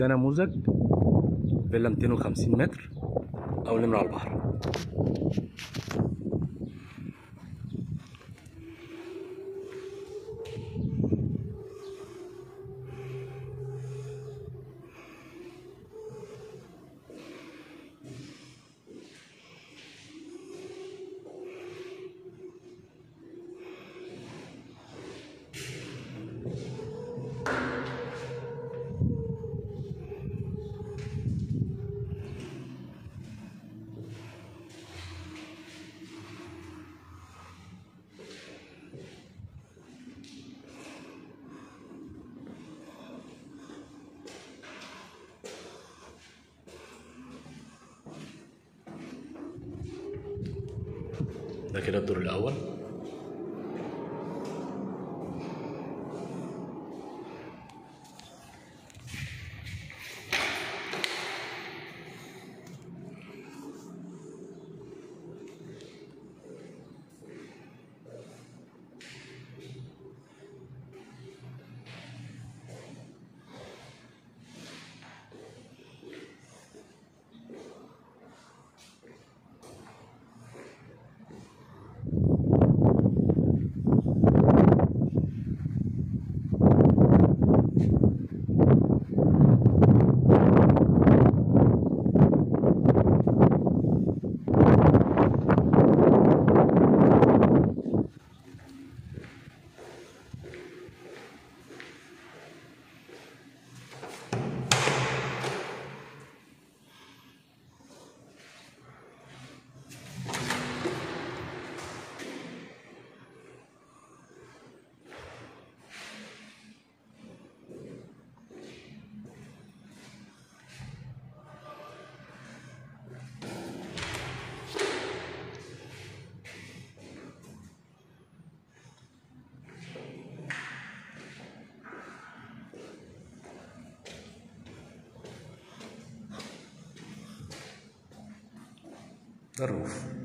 ده نموذج فيلا 250 متر اول نمره على البحر. ده كده الدور الأول. الروف